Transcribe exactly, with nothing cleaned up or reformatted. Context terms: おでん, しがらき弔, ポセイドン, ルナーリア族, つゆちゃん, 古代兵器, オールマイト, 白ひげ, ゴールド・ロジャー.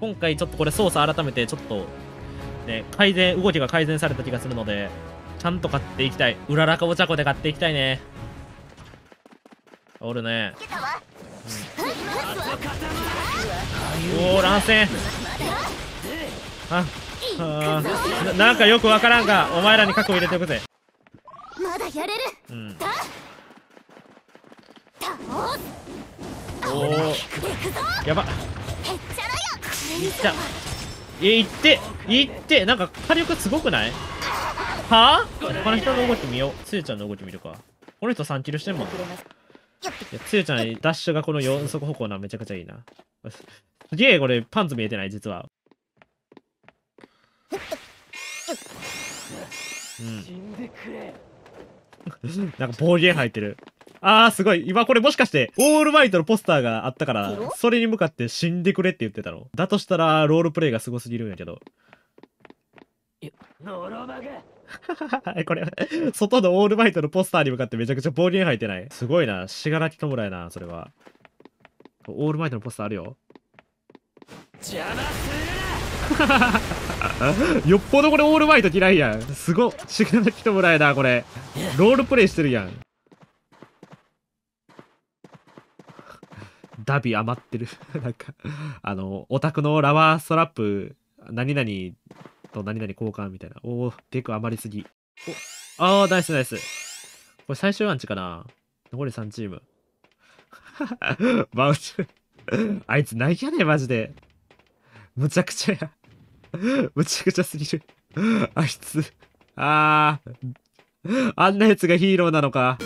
今回ちょっとこれ操作改めてちょっと、ね、改善、動きが改善された気がするので、ちゃんと買っていきたい。うららかお茶子で買っていきたいね。おるね。うん、おお、乱戦。ああな、なんかよくわからんが、お前らに核を入れておくぜ。まだやれる。うん。おお、やば。いった。え、いって、いって、なんか火力すごくない？はあ？他の人の動き見よう。つゆちゃんの動き見るか。この人さんキルしてんもん。つゆちゃんダッシュがこのよん足歩行なめちゃくちゃいいな。すげえこれパンツ見えてない実は。うん。なんか暴言吐いてる。あーすごい。今これもしかしてオールマイトのポスターがあったからそれに向かって死んでくれって言ってたの。だとしたらロールプレイがすごすぎるんやけど。これ外のオールマイトのポスターに向かってめちゃくちゃ暴言吐いてない？すごいな。しがらき弔いな。それはオールマイトのポスターあるよ。邪魔するな。よっぽどこれオールマイト嫌いやん。すごっ。しがらき弔いな。これロールプレイしてるやん。ダビ余ってる。なんかあのオタクのラバーストラップ何々と何々交換みたいな。おお、結構余りすぎ。おああ、ナイスナイス。これ最終アンチかな。残りさんチーム。バウチ。あいつ泣きやねマジで。むちゃくちゃや。むちゃくちゃすぎる。あいつ。ああ。あんなやつがヒーローなのか。